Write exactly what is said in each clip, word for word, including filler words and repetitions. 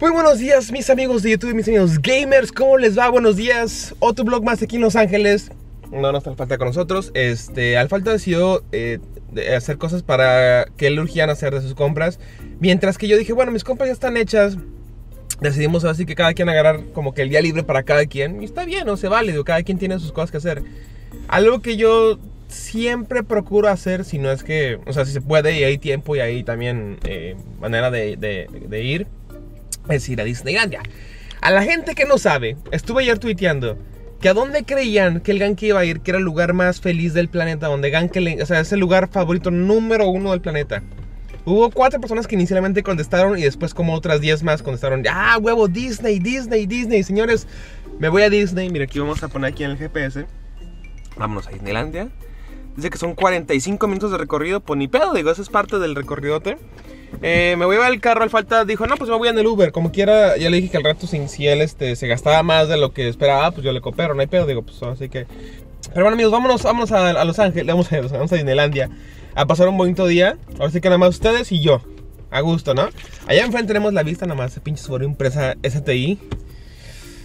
Muy buenos días mis amigos de YouTube, mis amigos gamers, ¿cómo les va? Buenos días, otro vlog más aquí en Los Ángeles. No nos falta con nosotros, este, Alfalto decidió eh, hacer cosas para que le urgían hacer de sus compras. Mientras que yo dije, bueno, mis compras ya están hechas. Decidimos así que cada quien agarrar como que el día libre para cada quien. Y está bien, no se vale, cada quien tiene sus cosas que hacer. Algo que yo siempre procuro hacer, si no es que, o sea, si se puede y hay tiempo y hay también eh, manera de, de, de ir, es ir a Disneylandia. A la gente que no sabe, estuve ayer tuiteando que a dónde creían que el Ganke iba a ir, que era el lugar más feliz del planeta, donde Ganke, o sea, es el lugar favorito número uno del planeta. Hubo cuatro personas que inicialmente contestaron y después como otras diez más contestaron, ah, huevo, Disney, Disney, Disney. Señores, me voy a Disney. Mira, aquí vamos a poner aquí en el G P S. Vámonos a Disneylandia. Dice que son cuarenta y cinco minutos de recorrido, pues ni pedo, digo, eso es parte del recorridote. Eh, me voy a llevar el carro, Alfalta dijo, no, pues me voy en el Uber, como quiera. Ya le dije que al rato, sin, si él este, se gastaba más de lo que esperaba, pues yo le coopero, no hay pedo, digo, pues así que... Pero bueno amigos, vámonos, vámonos a, a Los Ángeles, vamos a, vamos a Disneylandia, a pasar un bonito día. Ahora sí que nada más ustedes y yo, a gusto, ¿no? Allá enfrente tenemos la vista nada más, esa pinche sobre impresa S T I.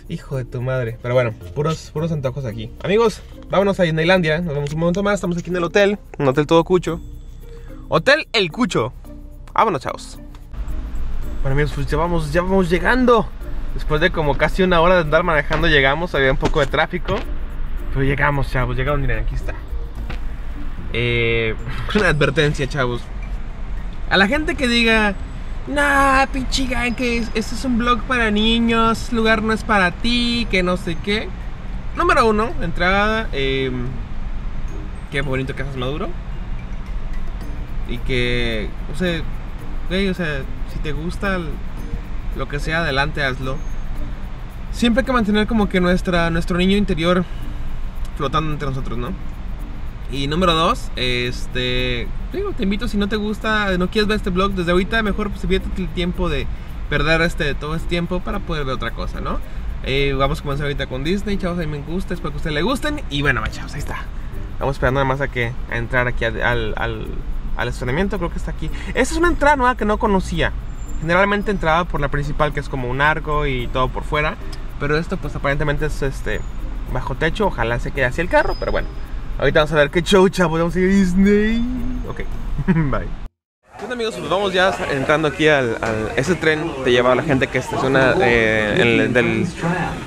Hijo de tu madre, pero bueno, puros, puros antojos aquí. Amigos, vámonos a Disneylandia, nos vemos un momento más, estamos aquí en el hotel, un hotel todo cucho. Hotel El Cucho. Vámonos, chavos. Bueno amigos, pues ya vamos, ya vamos llegando. Después de como casi una hora de andar manejando llegamos, había un poco de tráfico, pero llegamos, chavos, llegamos, miren, aquí está. Eh, una advertencia, chavos. A la gente que diga, nah, pinche Ganke, esto es un blog para niños, este lugar no es para ti, que no sé qué. Número uno, entrada, eh, qué bonito que haces Maduro. Y que, o sea, güey, o sea, si te gusta el, lo que sea, adelante, hazlo. Siempre hay que mantener como que nuestra, nuestro niño interior flotando entre nosotros, ¿no? Y número dos, este, digo, te invito, si no te gusta, no quieres ver este vlog, desde ahorita mejor pues evitate el tiempo de perder este, todo este tiempo para poder ver otra cosa, ¿no? Eh, vamos a comenzar ahorita con Disney, chavos, a mí me gusta, espero que a ustedes les gusten. Y bueno, chavos, ahí está. Vamos esperando nada más a que, a entrar aquí al... al al estacionamiento, creo que está aquí. Esta es una entrada nueva que no conocía. Generalmente entraba por la principal, que es como un arco y todo por fuera, pero esto pues aparentemente es este bajo techo, ojalá se quede así el carro, pero bueno. Ahorita vamos a ver qué show, chavos, vamos a ir a Disney. Ok, bye. Entonces amigos, pues vamos ya entrando aquí al... al ese tren te lleva a la gente que estaciona eh, el, del,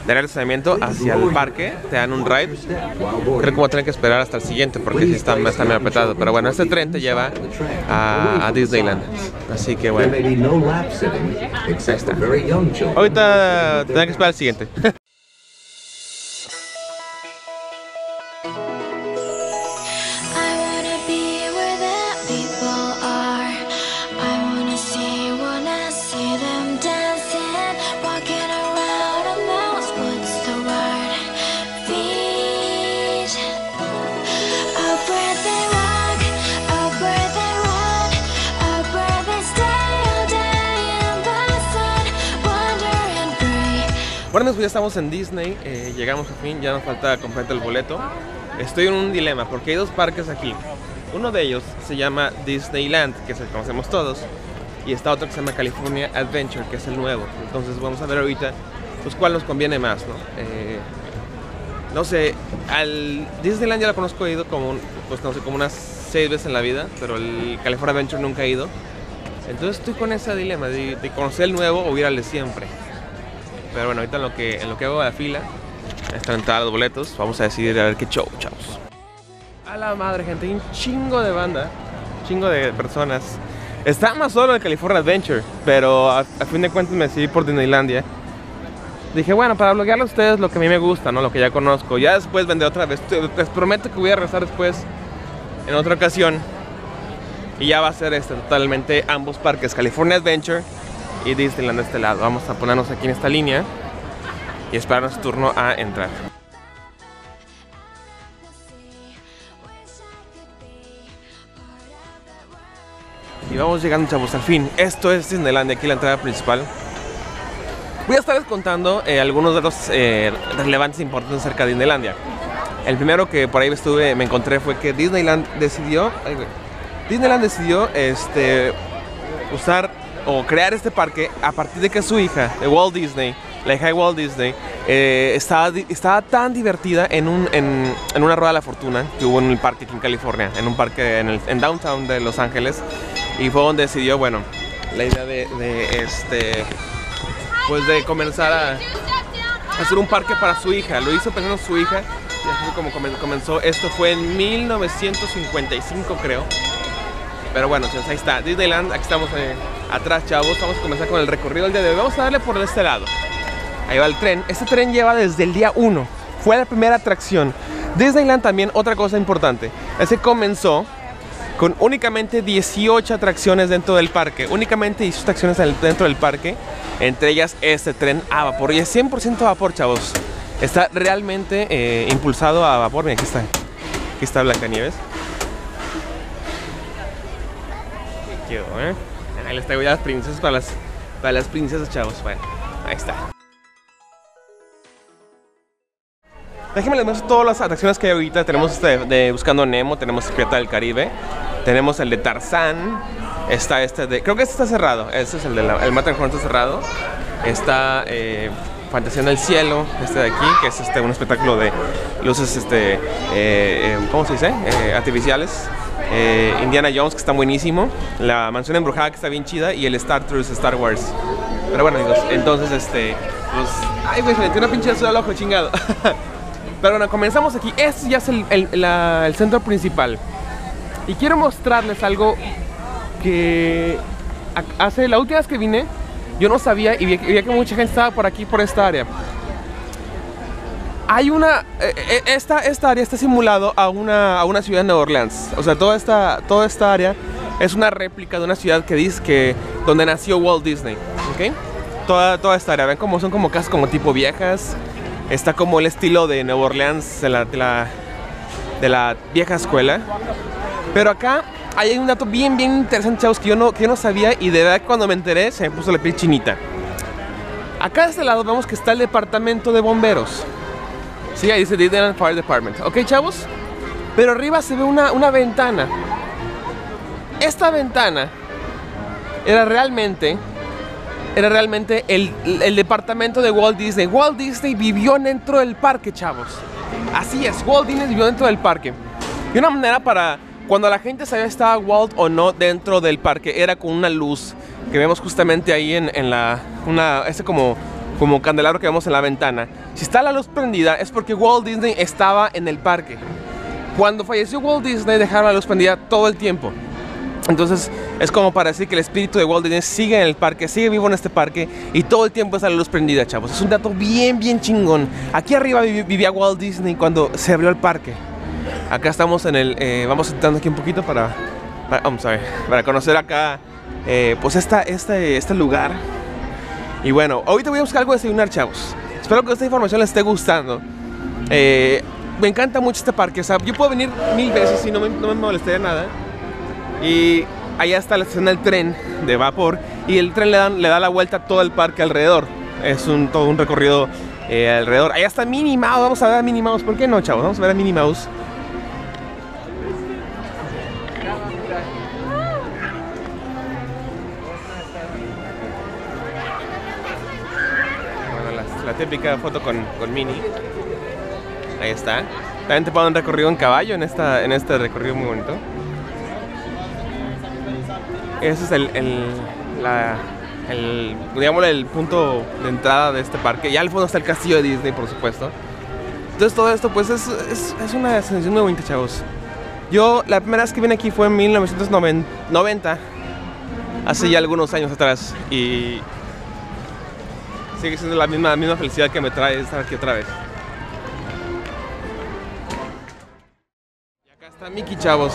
del estacionamiento hacia el parque. Te dan un ride. Creo que voy a tener que esperar hasta el siguiente porque sí está, está medio apretado. Pero bueno, este tren te lleva a, a Disneyland. Así que bueno. Ahí está. Ahorita tendré que esperar al siguiente. Bueno, pues ya estamos en Disney, eh, llegamos al fin, ya nos falta comprar el boleto. Estoy en un dilema porque hay dos parques aquí. Uno de ellos se llama Disneyland, que es el que conocemos todos, y está otro que se llama California Adventure, que es el nuevo. Entonces vamos a ver ahorita pues cuál nos conviene más, ¿no? Eh, no sé, al Disneyland ya lo conozco, he ido como, pues, no sé, como unas seis veces en la vida, pero el California Adventure nunca he ido. Entonces estoy con ese dilema de, de conocer el nuevo o ir al de siempre. Pero bueno, ahorita en lo que, en lo que hago a la fila, están entradas los boletos, vamos a decidir a ver qué show, chavos. A la madre, gente, hay un chingo de banda, chingo de personas. Está más solo el California Adventure, pero a, a fin de cuentas me decidí por Disneylandia. Dije, bueno, para bloguearle a ustedes lo que a mí me gusta, ¿no? Lo que ya conozco. Ya después vendré otra vez. Les prometo que voy a regresar después, en otra ocasión. Y ya va a ser este, totalmente ambos parques, California Adventure y Disneyland de este lado. Vamos a ponernos aquí en esta línea y esperar nuestro turno a entrar. Y vamos llegando, chavos, al fin. Esto es Disneyland, aquí la entrada principal. Voy a estarles contando eh, algunos datos eh, relevantes e importantes acerca de Disneylandia. El primero que por ahí estuve, me encontré fue que Disneyland decidió, Disneyland decidió este, usar o crear este parque a partir de que su hija, de Walt Disney, la hija de Walt Disney, eh, estaba, estaba tan divertida en, un, en, en una Rueda de la Fortuna que hubo en el parque aquí en California, en un parque en, el, en downtown de Los Ángeles, y fue donde decidió, bueno, la idea de, de este, pues de comenzar a hacer un parque para su hija. Lo hizo pensando en su hija, y así como comenzó. Esto fue en mil novecientos cincuenta y cinco, creo. Pero bueno, entonces ahí está Disneyland. Aquí estamos eh, atrás, chavos. Vamos a comenzar con el recorrido del día de hoy. Vamos a darle por este lado. Ahí va el tren. Este tren lleva desde el día uno. Fue la primera atracción. Disneyland también, otra cosa importante, es que comenzó con únicamente dieciocho atracciones dentro del parque. Únicamente dieciocho atracciones dentro del parque. Entre ellas este tren a vapor. Y es cien por ciento a vapor, chavos. Está realmente eh, impulsado a vapor. Mira, aquí está. Aquí está Blanca Nieves. Qué quedó, ¿eh? Ahí les traigo ya las princesas para las, para las princesas, chavos. Bueno, ahí está. Déjenme les muestro todas las atracciones que hay ahorita. Tenemos este de Buscando Nemo, tenemos Pirata del Caribe, tenemos el de Tarzán, está este de... Creo que este está cerrado, este es el de la, el Matterhorn está cerrado. Está eh, Fantasía en el Cielo, este de aquí, que es este, un espectáculo de luces, este, eh, ¿cómo se dice? Eh, artificiales. Eh, Indiana Jones, que está buenísimo. La Mansión Embrujada, que está bien chida. Y el Star Tours, Star Wars. Pero bueno, amigos, entonces este... Pues, ay, güey, se metió una pinche sola al ojo, chingado. Pero bueno, comenzamos aquí. Este ya es el, el, la, el centro principal. Y quiero mostrarles algo que hace la última vez que vine yo no sabía y vi, vi que mucha gente estaba por aquí, por esta área. Hay una... Eh, esta, esta área está simulado a una, a una ciudad de New Orleans. O sea, toda esta, toda esta área es una réplica de una ciudad que dice que... Donde nació Walt Disney, ¿ok? Toda, toda esta área. Ven como son como casas como tipo viejas. Está como el estilo de New Orleans, de la, de la, de la vieja escuela. Pero acá hay un dato bien, bien interesante, chavos, que yo no, que yo no sabía. Y de verdad, cuando me enteré, se me puso la piel chinita. Acá de este lado vemos que está el departamento de bomberos. Sí, ahí dice Disneyland Fire Department. Ok, chavos. Pero arriba se ve una, una ventana. Esta ventana era realmente... Era realmente el, el departamento de Walt Disney. Walt Disney vivió dentro del parque, chavos. Así es, Walt Disney vivió dentro del parque. Y una manera para cuando la gente sabía si estaba Walt o no dentro del parque era con una luz que vemos justamente ahí en, en la... Una, ese como, como candelabro que vemos en la ventana. Si está la luz prendida es porque Walt Disney estaba en el parque. Cuando falleció Walt Disney dejaron la luz prendida todo el tiempo. Entonces es como para decir que el espíritu de Walt Disney sigue en el parque, sigue vivo en este parque. Y todo el tiempo está la luz prendida, chavos. Es un dato bien, bien chingón. Aquí arriba vivía Walt Disney cuando se abrió el parque. Acá estamos en el... Eh, vamos entrando aquí un poquito para... para, oh, sorry, para conocer acá eh, pues esta, este, este lugar. Y bueno, ahorita voy a buscar algo de desayunar, chavos. Espero que esta información les esté gustando. eh, Me encanta mucho este parque. O sea, yo puedo venir mil veces y no me, no me molestaría nada. Y allá está la estación del tren de vapor. Y el tren le, dan, le da la vuelta a todo el parque alrededor. Es un, todo un recorrido eh, alrededor. Allá está Minnie Mouse. Vamos a ver a Minnie Mouse. ¿Por qué no, chavos? Vamos a ver a Minnie Mouse. Bueno, la, la típica foto con, con Minnie. Ahí está. También te puedo dar un recorrido en caballo en, esta, en este recorrido muy bonito. Ese es el, el, la, el, digamos, el punto de entrada de este parque. Y al fondo está el castillo de Disney, por supuesto. Entonces todo esto pues es, es, es una sensación muy bonita, chavos. Yo la primera vez que vine aquí fue en mil novecientos noventa, hace ya algunos años atrás. Y sigue siendo la misma, la misma felicidad que me trae estar aquí otra vez. Y acá está Mickey, chavos.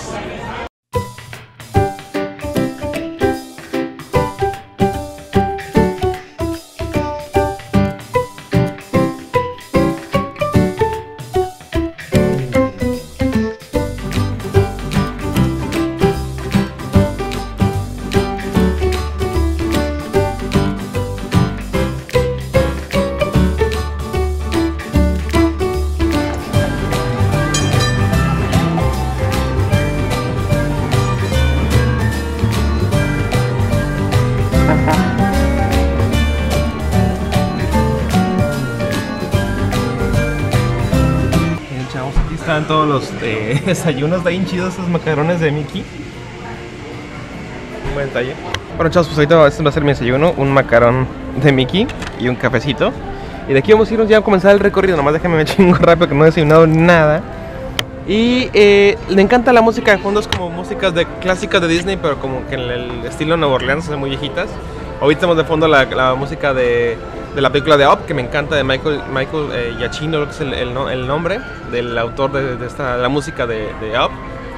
estaban todos los eh, desayunos, de ahí chidos esos macarrones de Mickey. Un buen detalle. Bueno, chavos, pues ahorita este va a ser mi desayuno, un macarón de Mickey y un cafecito. Y de aquí vamos a irnos ya a comenzar el recorrido. Nomás déjame me chingo rápido que no he desayunado nada. Y eh, le encanta la música de fondo, es como músicas de, clásicas de Disney, pero como que en el estilo New Orleans, muy viejitas. Ahorita estamos de fondo la, la música de, de la película de Up, que me encanta, de Michael, Michael eh, Giacchino, que es el, el, el nombre del autor de, de esta, la música de, de Up.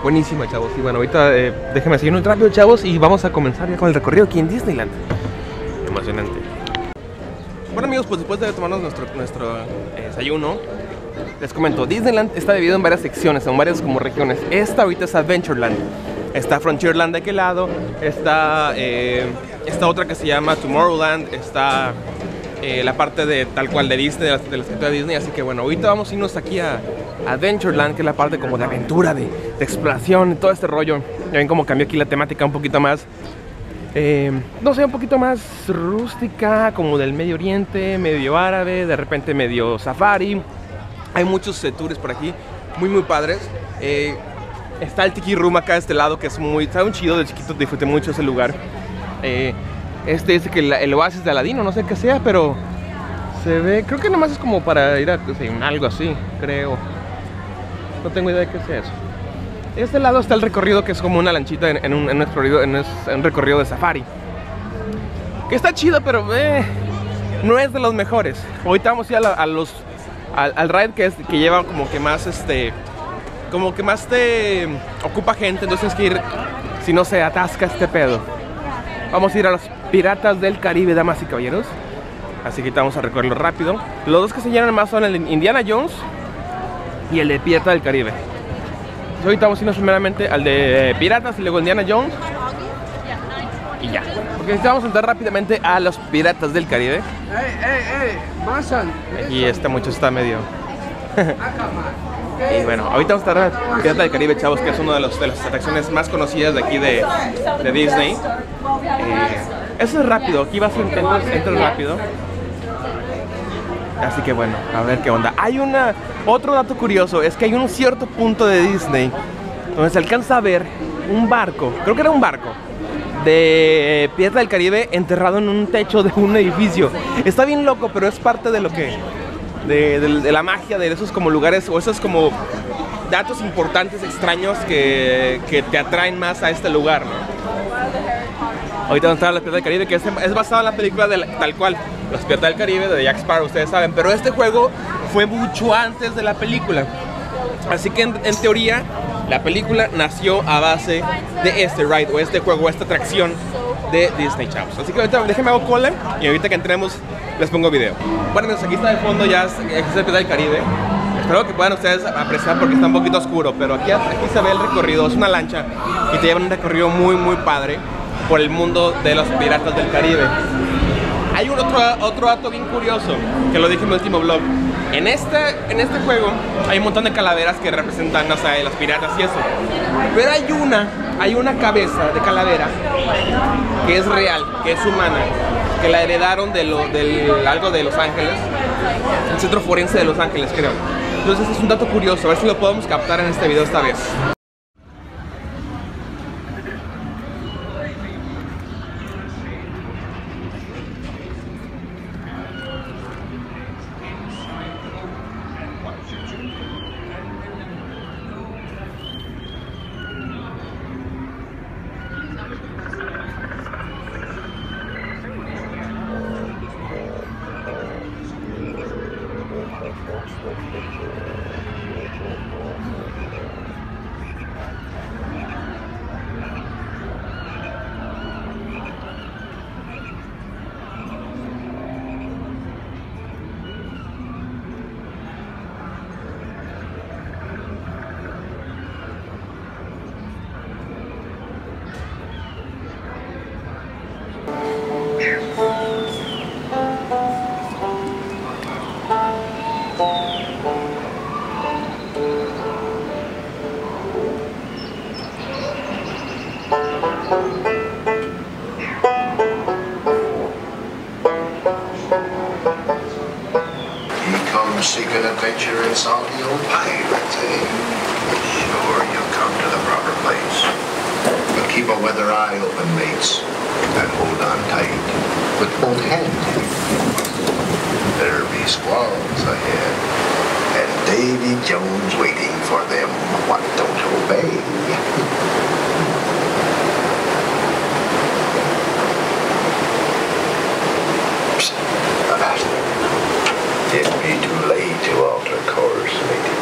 Buenísima, chavos. Y bueno, ahorita eh, déjenme seguir un rápido, chavos, y vamos a comenzar ya con el recorrido aquí en Disneyland. Emocionante. Bueno, amigos, pues después de tomarnos nuestro, nuestro eh, desayuno, les comento, Disneyland está dividido en varias secciones, en varias como regiones. Esta ahorita es Adventureland, está Frontierland de aquel lado, está eh, esta otra que se llama Tomorrowland, está eh, la parte de tal cual de Disney, de la, de la escritura de Disney. Así que bueno, ahorita vamos a irnos aquí a Adventureland, que es la parte como de aventura, de, de exploración, todo este rollo. Ya ven cómo cambió aquí la temática un poquito más, eh, no sé, un poquito más rústica, como del Medio Oriente, medio árabe, de repente medio safari. Hay muchos eh, tours por aquí, muy muy padres. eh, Está el Tiki Room acá de este lado, que es muy, está un chido, de chiquito disfruté mucho ese lugar. eh, Este dice que el, el oasis de Aladino, no sé qué sea, pero se ve, creo que nomás es como para ir a o sea, algo así, creo. No tengo idea de qué sea eso. De este lado está el recorrido, que es como una lanchita en, en, un, en, un, recorrido, en un recorrido de safari, que está chido, pero eh, no es de los mejores. Ahorita vamos a ir a, la, a los... Al, al ride que, es, que lleva como que más este como que más te ocupa gente, entonces que ir, si no se atasca este pedo. Vamos a ir a los Piratas del Caribe, damas y caballeros, así que vamos a recorrerlo rápido. Los dos que se llenan más son el de Indiana Jones y el de Pirata del Caribe. Entonces ahorita vamos a irnos primeramente al de Piratas y luego Indiana Jones y ya. Ok, vamos a entrar rápidamente a los Piratas del Caribe. Y este mucho está medio. Y bueno, ahorita vamos a estar en Pirata del Caribe, chavos, que es una de, de las atracciones más conocidas de aquí de, de Disney. Eh, eso es rápido, aquí vas a entrar, entras rápido. Así que bueno, a ver qué onda. Hay una, otro dato curioso, es que hay un cierto punto de Disney donde se alcanza a ver un barco, creo que era un barco de Pirata del Caribe enterrado en un techo de un edificio. Está bien loco, pero es parte de lo que de, de, de la magia de esos como lugares, o esos como datos importantes, extraños, que, que te atraen más a este lugar, ¿no? Ahorita vamos a estar en la Pirata del Caribe, que es, es basada en la película de la, tal cual, Los Piratas del Caribe de Jack Sparrow, ustedes saben. Pero este juego fue mucho antes de la película, así que en, en teoría la película nació a base de este ride, o este juego, o esta atracción de Disney, chavos. Así que ahorita déjenme hago cola y ahorita que entremos les pongo video. Bueno, aquí está de fondo ya, es el Pirata del Caribe. Espero que puedan ustedes apreciar porque está un poquito oscuro, pero aquí, aquí se ve el recorrido, es una lancha y te llevan un recorrido muy muy padre por el mundo de los Piratas del Caribe. Hay un otro, otro dato bien curioso, que lo dije en mi último vlog. En este, en este juego hay un montón de calaveras que representan, o sea, los piratas y eso. Pero hay una, hay una cabeza de calavera que es real, que es humana, que la heredaron de lo, del, algo de Los Ángeles, el centro forense de Los Ángeles, creo. Entonces es un dato curioso, a ver si lo podemos captar en este video esta vez. from Secret Adventure and solve the old pirate thing. Sure, you'll come to the proper place. But keep a weather eye open, mates, and hold on tight with both hands. There'll be squalls ahead, and Davy Jones waiting for them. What don't obey? It'd be too late to alter course, lady.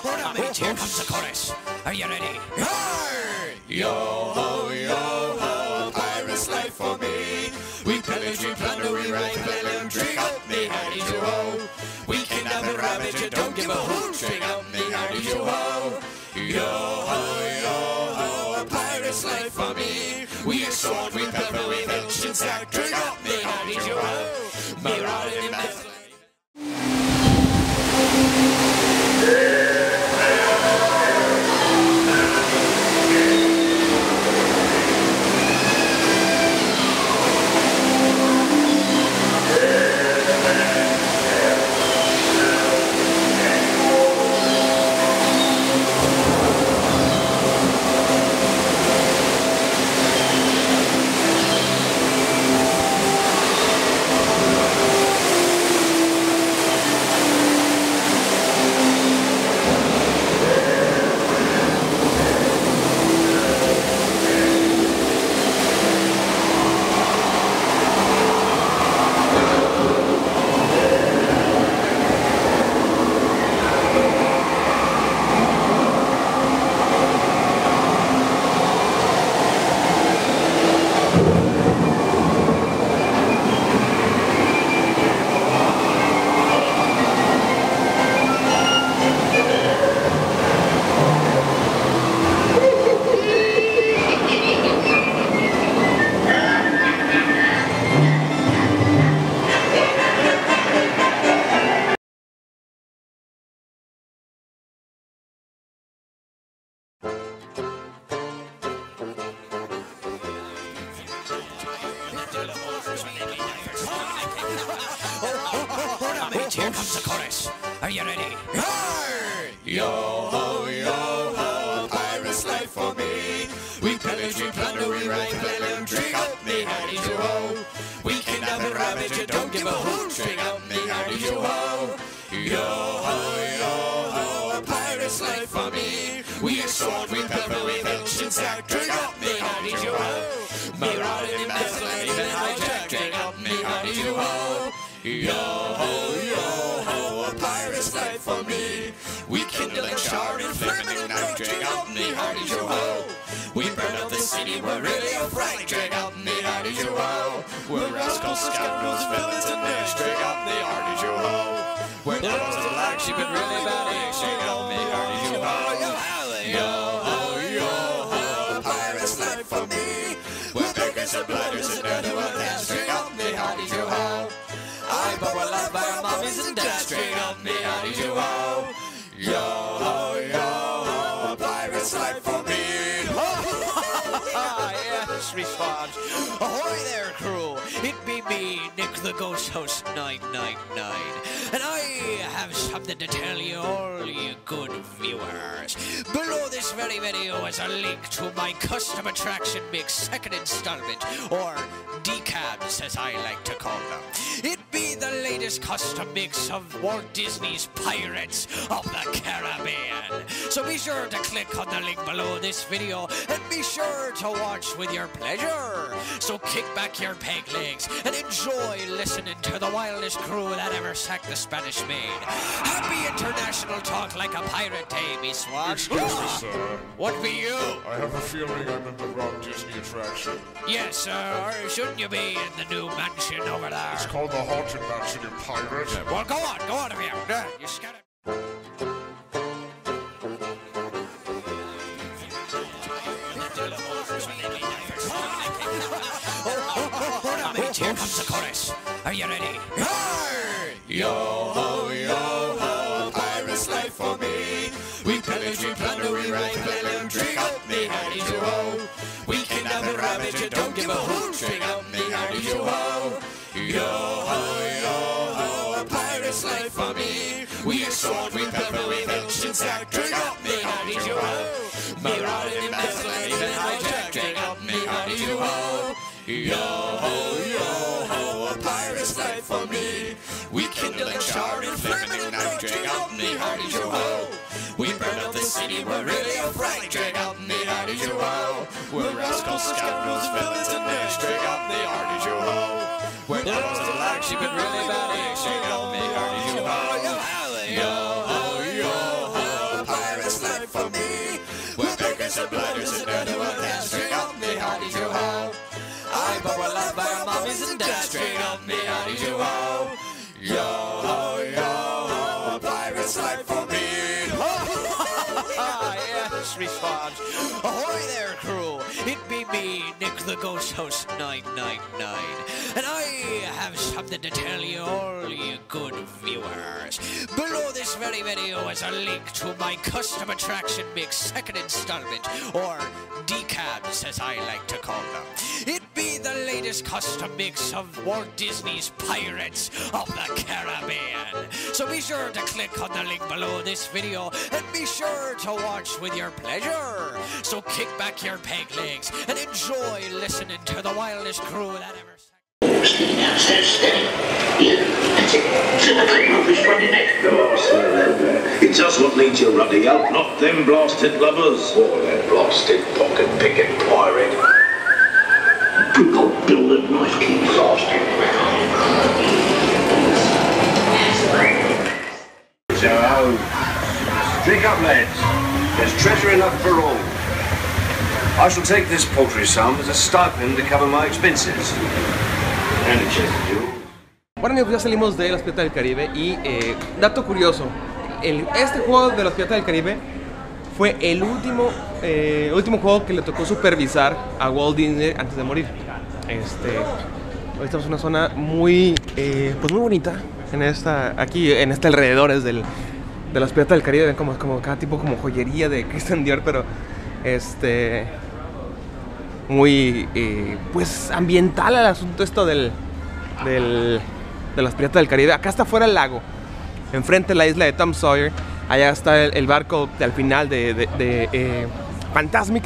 Hold on, mate. Here comes the chorus. Are you ready? Hey! Yo ho, yo ho, pirate's life for me. We pillage, we plunder, we rack, we balloon, drink up me, howdy do ho. You don't give a hoot, straight up me, howdy do ho. Yo ho, yo ho, a pirate's life for me. We assault, we pepper, we pinch and sack, drink up me, howdy do ho. Marauding in Bethlehem. Here comes the chorus. Are you ready? Hey! Yo ho, yo ho, pirate's life for me. We pillage, we plunder, we rack, balloon, drink up me, howdy do ho. We kidnap and ravage, you don't give a hoot, drink up me, howdy do ho. Yo ho, yo ho, a pirate's life for me. We assault, we pepper, we pinch and sack, drink up me, howdy do ho. Marauding in Bethlehem, even hijack, drink up me, howdy do ho. Yo ho, yo ho, a pirate's life for me. We kindle and char and flame and ignite, drag out me, howdy do ho. We burn up the city, we're really a fright, drag out me, howdy do ho. We're rascals, scoundrels, villains and knaves, drag out me, howdy do ho. We're devils and lags, sheep and really bad eggs, drag out me, howdy do ho. Yo ho, yo ho, a pirate's life for me. We're beggars and bladders and dirty one hands, drag out me, howdy do ho. But we're loved by our mommies and dads, straight up me, howdy do ho. Yo ho, yo ho, a pirate's life for me. Yes, response. Ahoy there, crew. It be me, Nick the Ghost Host nine nine nine. And I have something to tell you, all you good viewers. Below this very video is a link to my custom attraction mix second installment, or decabs as I like to call them. It be the latest custom mix of Walt Disney's Pirates of the Caribbean. So be sure to click on the link below this video and be sure to watch with your pleasure. So kick back your peg legs and enjoy listening to the wildest crew that ever sacked the Spanish Main. Happy International Talk Like a Pirate Day, me Swan. Excuse me, sir. What be you? I have a feeling I'm at the wrong Disney attraction. Yes, sir. Shouldn't you be in the new mansion over there? It's called the Haunted Mansion, you pirate. Well, go on. Go on of here. Yeah, you scared it. Here comes the chorus. Are you ready? Hey! Yo ho, yo ho, your sword with every vengeance that drink up me, honey, you ho. Me riding in Bethlehem, even hijack, drink up me, honey, you ho. Yo ho, yo ho, a pirate's night for me. We kindle a shower in flame and night, drink up me, honey, you ho. We burn up the city, we're really a fright, drink up me, honey, you ho. We're rascals, scoundrels, villains, and knaves, drink up me, honey, you ho. We're close to like she been really bad, shake up me, honey, you ho. Yo ho, yo ho, a pirate's night for me. We're beggars and blighters and dirty one hands, drink up me, honey, you ho. I but we're loved by our mommies and dads, drink up me, honey, you ho. Yo ho, yo ho, a pirate's night for me. Yes, response. Ahoy there, crew. It be me, Nick the Ghost Host nine nine nine. And I have something to tell you, all you good viewers. Below this very video is a link to my Custom Attraction Mix second installment, or decabs as I like to call them. It be the latest custom mix of Walt Disney's Pirates of the Caribbean. So be sure to click on the link below this video and be sure to watch with your pleasure. So kick back your peg legs and enjoy listening to the wildest crew that ever sang. It's us what needs your ruddy out, not them blasted lovers. Or that blasted pocket picking pirate. Good old Bill that knife king blasted. So, drink up, lads. There's treasure enough for all. I shall take this paltry sum as a stipend to cover my expenses. And a check for you. Bueno, amigos, ya salimos de las Piratas del Caribe y eh, dato curioso, el, este juego de las Piratas del Caribe fue el último, eh, último juego que le tocó supervisar a Walt Disney antes de morir. Este, hoy estamos en una zona muy, eh, pues muy bonita, en esta, aquí en este alrededores del, de las Piratas del Caribe. Ven como, como cada tipo como joyería de Christian Dior, pero este, muy eh, pues ambiental el asunto esto del, del, de las Piratas del Caribe. Acá está fuera el lago, enfrente de la isla de Tom Sawyer. Allá está el, el barco al final de, de, de eh, Fantasmic.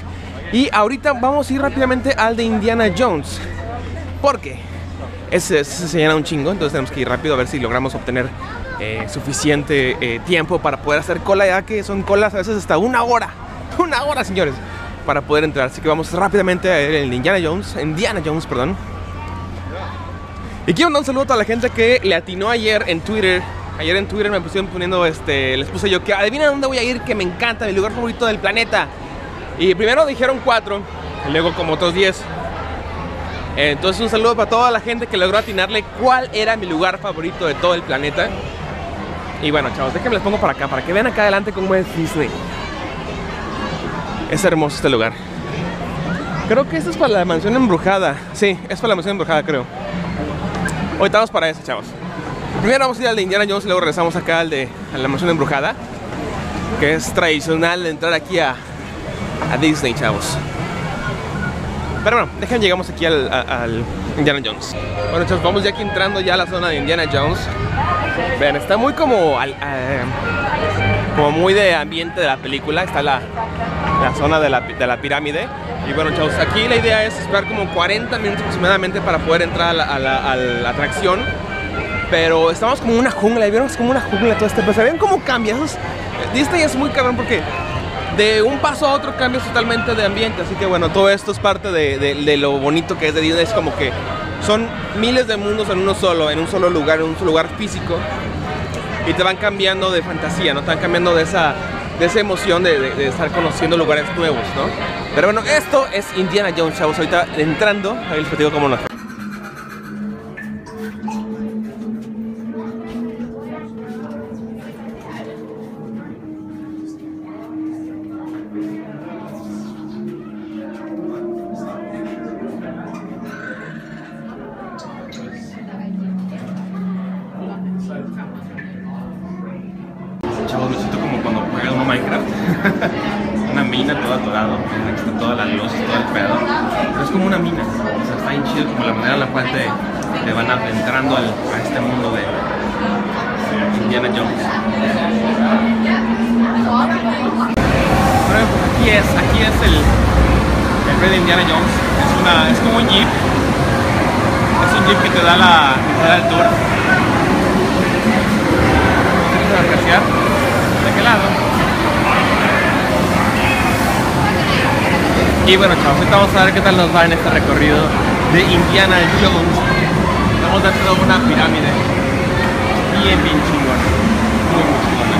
Y ahorita vamos a ir rápidamente al de Indiana Jones, porque ese, ese se llena un chingo, entonces tenemos que ir rápido a ver si logramos obtener eh, suficiente eh, tiempo para poder hacer cola, ya que son colas a veces hasta una hora. Una hora, señores, para poder entrar. Así que vamos rápidamente a ver el Indiana Jones. Indiana Jones, perdón. Y quiero mandar un saludo a toda la gente que le atinó ayer en Twitter. Ayer en Twitter me pusieron poniendo, este, les puse yo que adivinen dónde voy a ir, que me encanta, mi lugar favorito del planeta. Y primero dijeron cuatro, y luego como otros diez. Entonces un saludo para toda la gente que logró atinarle cuál era mi lugar favorito de todo el planeta. Y bueno, chavos, déjenme les pongo para acá, para que vean acá adelante cómo es Disney. Es hermoso este lugar. Creo que esta es para la mansión embrujada. Sí, es para la mansión embrujada, creo. Ahorita vamos para eso, chavos. Primero vamos a ir al de Indiana Jones y luego regresamos acá al de a la mansión embrujada, que es tradicional entrar aquí a, a Disney, chavos. Pero bueno, dejen, llegamos aquí al, a, al Indiana Jones. Bueno, chavos, vamos ya aquí entrando ya a la zona de Indiana Jones. Vean, está muy como al, a, como muy de ambiente de la película. Está la, la zona de la, de la pirámide. Y bueno, chavos, aquí la idea es esperar como cuarenta minutos aproximadamente para poder entrar a la, a la, a la atracción. Pero estamos como una jungla, y vieron como una jungla todo este paso. ¿Ven cómo cambia? Eso es, Disney es muy cabrón porque de un paso a otro cambias totalmente de ambiente. Así que bueno, todo esto es parte de, de, de lo bonito que es de Disney. Es como que son miles de mundos en uno solo, en un solo lugar, en un solo lugar físico. Y te van cambiando de fantasía, ¿no? Te van cambiando de esa, de esa emoción de, de, de estar conociendo lugares nuevos, ¿no? Pero bueno, esto es Indiana Jones, chavos. Ahorita entrando, ahí les digo cómo nos fue. Chavos, me siento como cuando juegas un Minecraft. Una mina, todo atorado, está toda la luz, todo el pedo. Pero es como una mina, o sea, está bien chido como la manera en la cual te, te van entrando al, a este mundo de, Indiana Jones. Bueno, pues aquí es, aquí es el, el rey de Indiana Jones. Es, una, es como un jeep. Es un jeep que te da la, te da el tour. Vamos a apreciar. ¿De qué lado? Y bueno, chavos, ahorita vamos a ver qué tal nos va en este recorrido de Indiana Jones. Estamos dentro de una pirámide bien, bien chingona, muy, muy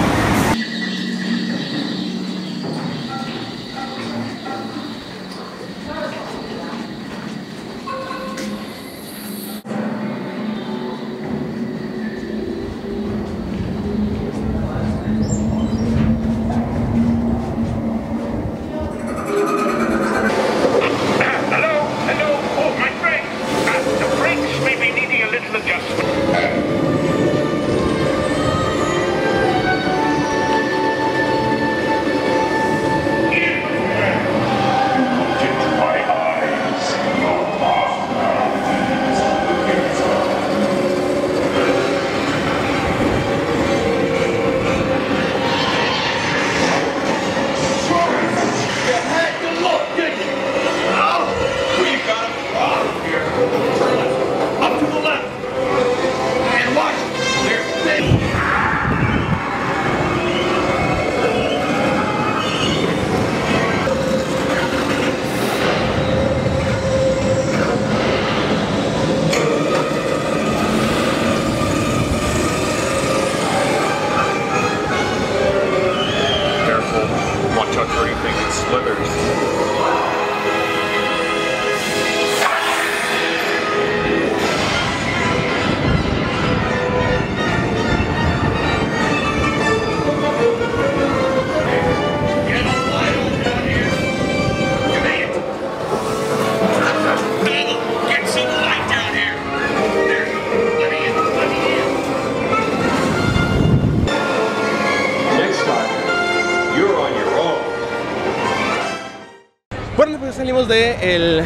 del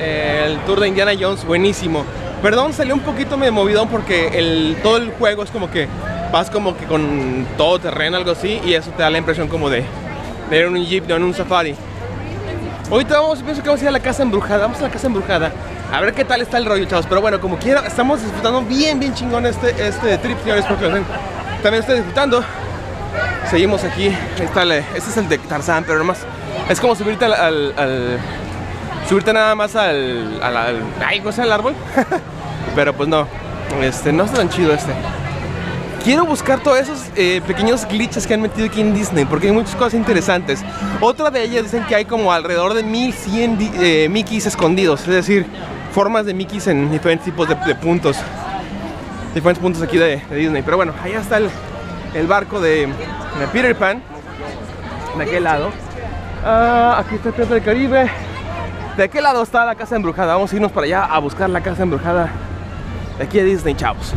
el tour de Indiana Jones, buenísimo. Perdón, salió un poquito medio movidón porque el, todo el juego es como que vas como que con todo terreno, algo así, y eso te da la impresión como de de ir en un jeep, no en un safari. Ahorita vamos, pienso que vamos a ir a la casa embrujada, vamos a la casa embrujada a ver qué tal está el rollo, chavos. Pero bueno, como quiera, estamos disfrutando bien, bien chingón este, este trip, señores, porque también estoy disfrutando. Seguimos aquí, ahí está el, este es el de Tarzán, pero nomás es como subirte al, al, al subirte nada más al, al, al, ay, no sé, al árbol. Pero pues no, este, no está tan chido este. Quiero buscar todos esos eh, pequeños glitches que han metido aquí en Disney, porque hay muchas cosas interesantes. Otra de ellas, dicen que hay como alrededor de mil cien eh, Mickeys escondidos, es decir, formas de Mickeys en diferentes tipos de, de puntos, diferentes puntos aquí de, de Disney. Pero bueno, allá está el, el barco de, de Peter Pan, de aquel lado. Ah, aquí está el Pirata del Caribe. ¿De qué lado está la casa embrujada? Vamos a irnos para allá a buscar la casa embrujada de aquí de Disney, chavos.